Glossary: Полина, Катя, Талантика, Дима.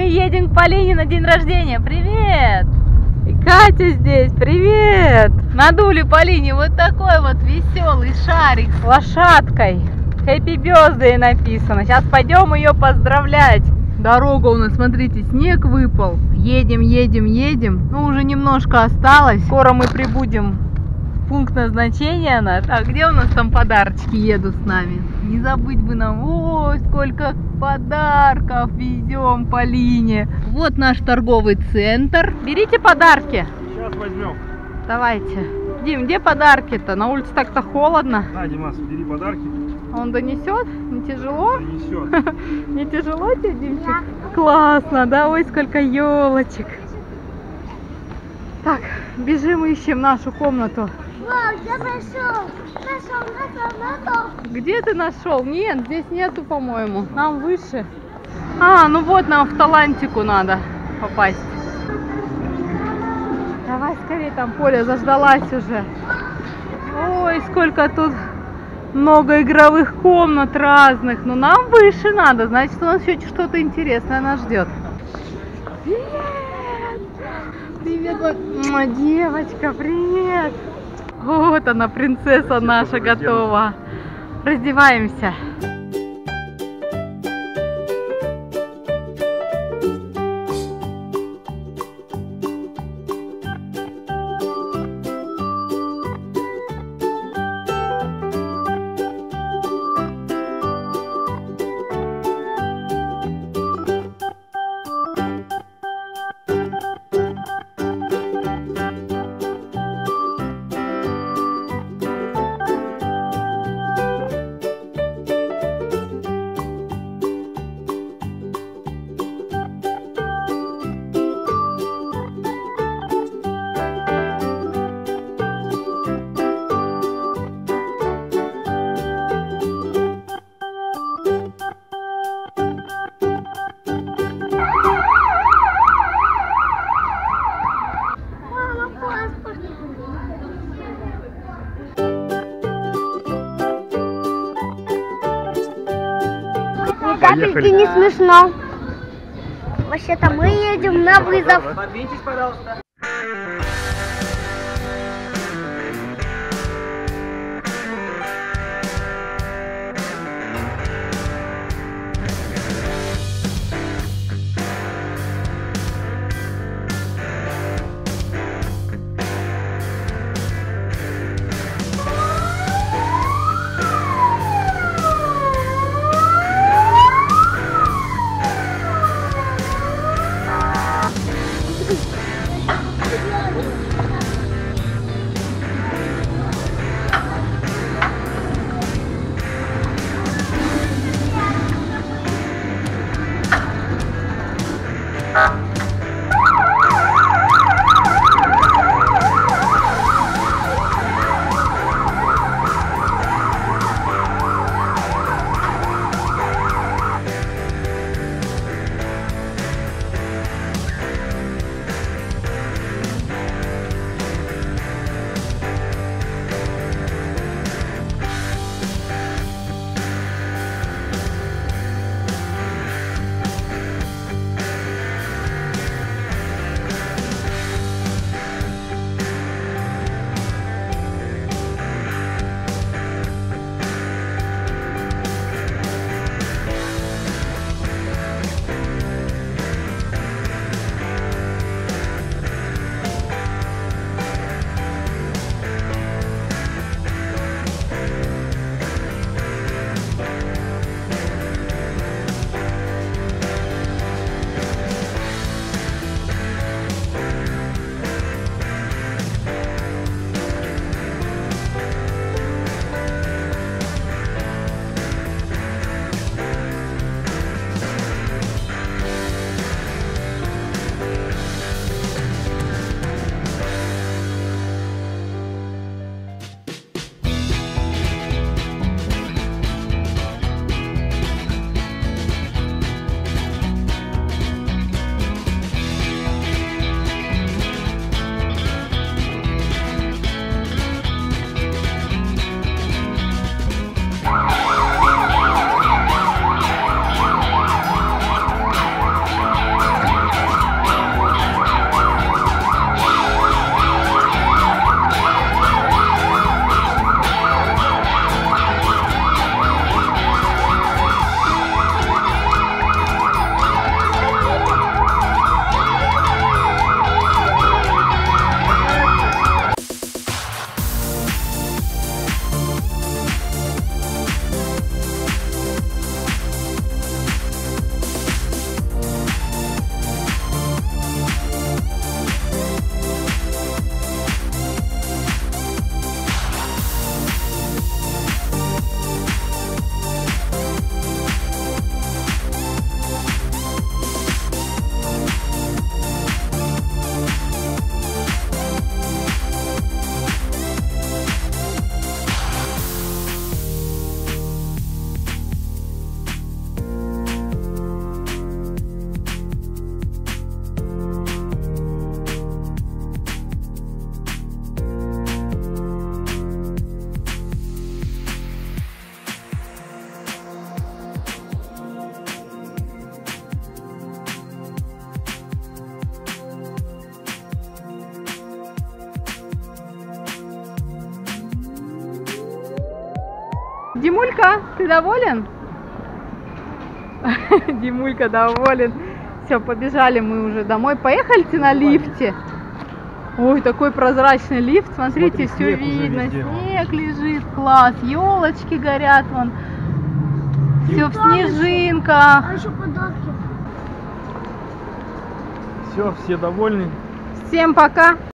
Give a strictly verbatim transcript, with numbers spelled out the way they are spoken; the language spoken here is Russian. Мы едем к Полине на день рождения. Привет! И Катя здесь. Привет! Надули Полине вот такой вот веселый шарик с лошадкой. Happy birthday написано. Сейчас пойдем ее поздравлять. Дорога у нас, смотрите, снег выпал. Едем, едем, едем. Ну, уже немножко осталось. Скоро мы прибудем в пункт назначения наш. А где у нас там подарочки едут с нами? Не забыть бы нам. Ой, сколько подарков везем Полине. Вот наш торговый центр. Берите подарки. Сейчас возьмем. Давайте. Дим, где подарки-то? На улице так-то холодно. Да, Димас, бери подарки. Он донесет? Не тяжело? Донесет. Не тяжело тебе, Димчик? Классно, да? Ой, сколько елочек. Так, бежим, ищем нашу комнату. Вау, я нашел. Нашел, нашел, нашел. Где ты нашел? Нет, здесь нету, по-моему. Нам выше. А, ну вот нам в Талантику надо попасть. Давай скорее, там Поля заждалась уже. Ой, сколько тут... Много игровых комнат разных. Но нам выше надо. Значит, у нас еще что-то интересное нас ждет. Привет! Привет, девочка, привет! Вот она, принцесса наша готова. Раздеваемся. Капельки не смешно. Вообще-то мы едем на вызов. Подвиньтесь, пожалуйста. Димулька, ты доволен? Димулька доволен. Все, побежали мы уже домой. Поехали на лифте. Ой, такой прозрачный лифт. Смотрите, все видно. Снег лежит, класс. Елочки горят вон. Все в снежинках. Все, все довольны. Всем пока.